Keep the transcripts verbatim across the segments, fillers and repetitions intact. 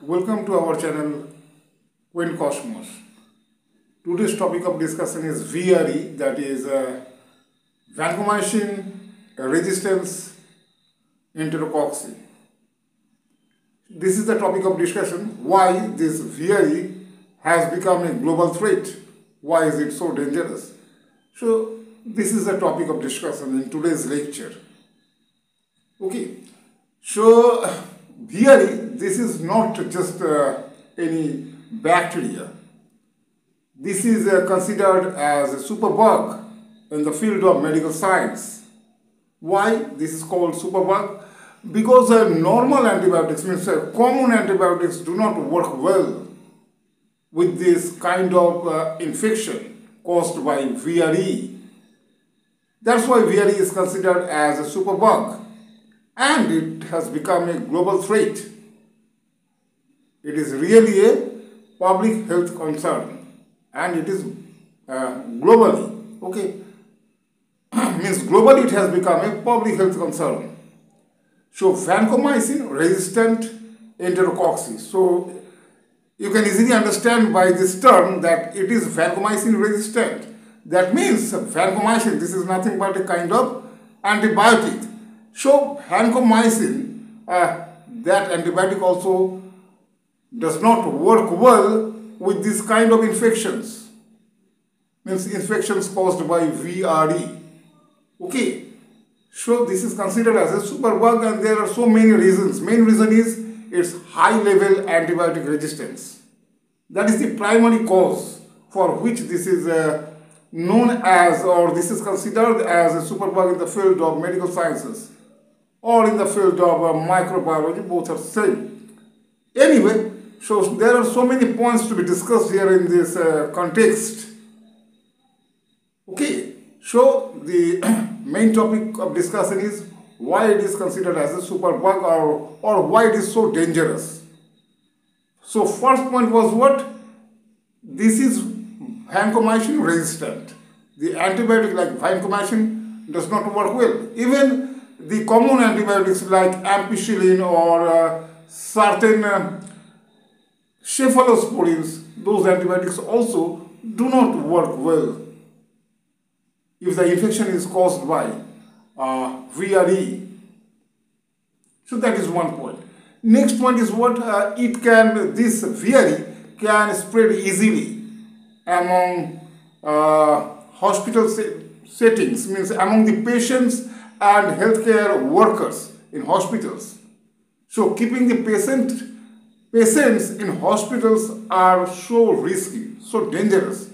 Welcome to our channel Quaint Cosmos. Today's topic of discussion is V R E, that is uh, Vancomycin-Resistant Enterococci. This is the topic of discussion, why this V R E has become a global threat, why is it so dangerous. So this is the topic of discussion in today's lecture. Okay, so V R E, this is not just uh, any bacteria. This is uh, considered as a superbug in the field of medical science. Why this is called superbug? Because uh, normal antibiotics, means uh, common antibiotics, do not work well with this kind of uh, infection caused by V R E. That's why V R E is considered as a superbug, and it has become a global threat. It is really a public health concern, and it is uh, globally, okay, means globally it has become a public health concern. So Vancomycin-Resistant Enterococci. So you can easily understand by this term that it is vancomycin-resistant. That means vancomycin, this is nothing but a kind of antibiotic. So vancomycin, uh, that antibiotic also does not work well with this kind of infections, means infections caused by V R E. Okay, so this is considered as a superbug, and there are so many reasons. Main reason is its high level antibiotic resistance. That is the primary cause for which this is uh, known as, or this is considered as a superbug in the field of medical sciences, or in the field of uh, microbiology, both are same. Anyway, so there are so many points to be discussed here in this uh, context. Okay, so the main topic of discussion is why it is considered as a superbug, or, or why it is so dangerous. So first point was what? This is vancomycin resistant. The antibiotic like vancomycin does not work well. Even the common antibiotics like ampicillin or uh, certain uh, cephalosporins, those antibiotics also do not work well if the infection is caused by uh, V R E. So that is one point. Next point is what? Uh, it can, this V R E can spread easily among uh, hospital se settings, means among the patients and healthcare workers in hospitals. So keeping the patient, patients in hospitals are so risky, so dangerous,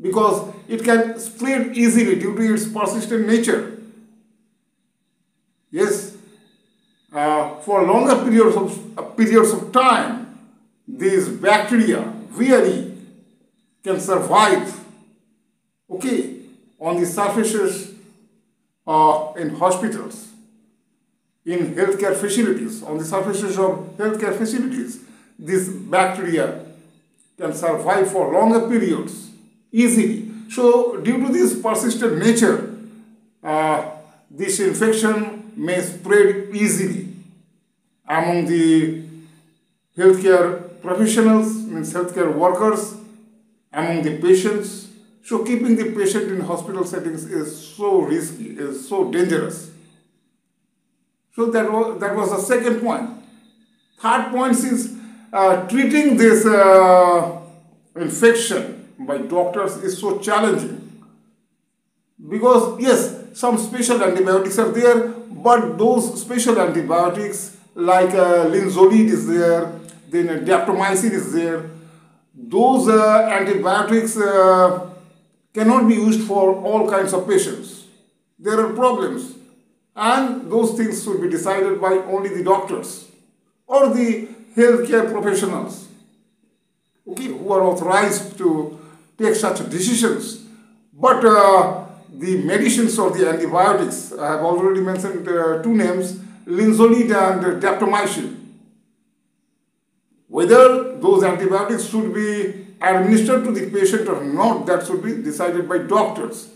because it can spread easily due to its persistent nature. Yes, uh, for longer periods of, uh, periods of time, these bacteria, V R E, can survive, okay, on the surfaces Uh, in hospitals, in healthcare facilities, on the surfaces of healthcare facilities. This bacteria can survive for longer periods easily. So due to this persistent nature, uh, this infection may spread easily among the healthcare professionals, means healthcare workers, among the patients. So keeping the patient in hospital settings is so risky, is so dangerous. So that was, that was the second point. Third point is uh, treating this uh, infection by doctors is so challenging. Because yes, some special antibiotics are there, but those special antibiotics like uh, Linezolid is there, then Daptomycin is there. Those uh, antibiotics uh, cannot be used for all kinds of patients. There are problems, and those things should be decided by only the doctors or the healthcare professionals, okay, who are authorized to take such decisions. But uh, the medicines or the antibiotics, I have already mentioned uh, two names, Linezolid and Daptomycin. Whether those antibiotics should be administered to the patient or not, that should be decided by doctors,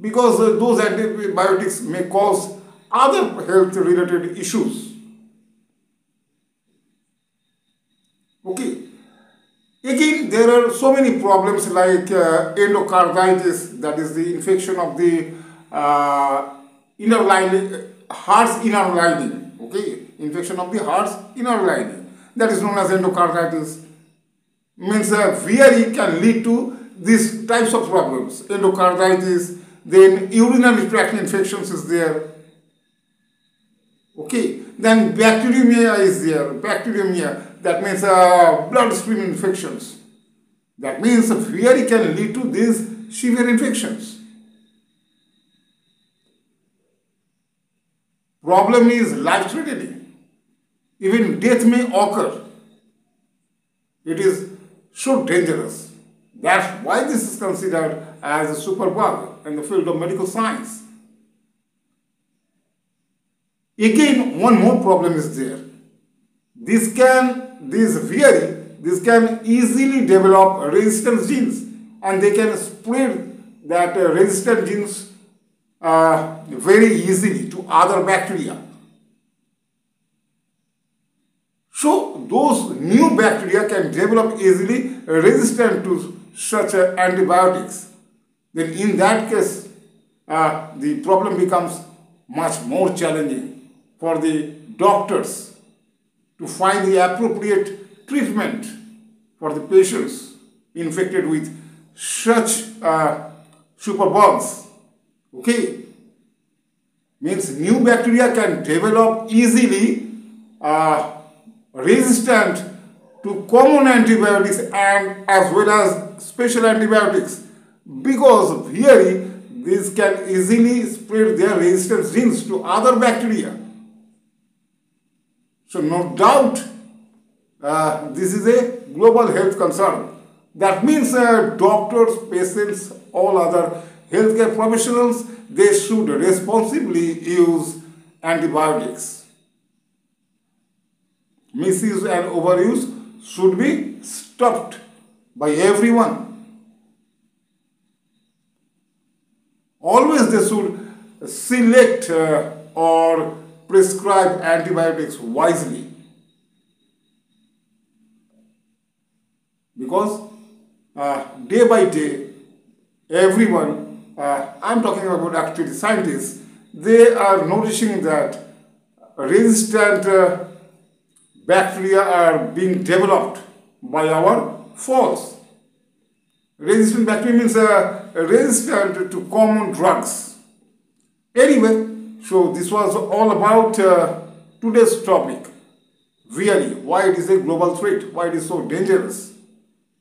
because uh, those antibiotics may cause other health related issues. Okay. Again, there are so many problems like uh, endocarditis, that is the infection of the uh, inner lining, heart's inner lining. Okay, infection of the heart's inner lining, that is known as endocarditis. Means uh, V R E can lead to these types of problems. Endocarditis, then urinary tract infections is there. Okay, then bacteremia is there. Bacteremia, that means uh, bloodstream infections. That means V R E can lead to these severe infections. Problem is life-threatening. Even death may occur. It is so dangerous. That's why this is considered as a superbug in the field of medical science. Again, one more problem is there. This can, this V R E, this can easily develop resistance genes, and they can spread that uh, resistant genes uh, very easily to other bacteria. So those new bacteria can develop easily resistant to such uh, antibiotics. Then in that case, uh, the problem becomes much more challenging for the doctors to find the appropriate treatment for the patients infected with such uh, superbugs. Okay, means new bacteria can develop easily uh, resistant to common antibiotics and as well as special antibiotics, because here these can easily spread their resistance genes to other bacteria. So no doubt, uh, this is a global health concern. That means uh, doctors, patients, all other healthcare professionals, they should responsibly use antibiotics. Misuse and overuse should be stopped by everyone. Always they should select uh, or prescribe antibiotics wisely, because uh, day by day everyone, uh, I'm talking about actually scientists, they are noticing that resistant uh, bacteria are being developed by our foods. Resistant bacteria means uh, resistant to common drugs. Anyway, so this was all about uh, today's topic, V R E, why it is a global threat, why it is so dangerous.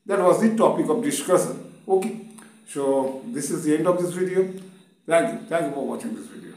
That was the topic of discussion. Okay, so this is the end of this video. Thank you. Thank you for watching this video.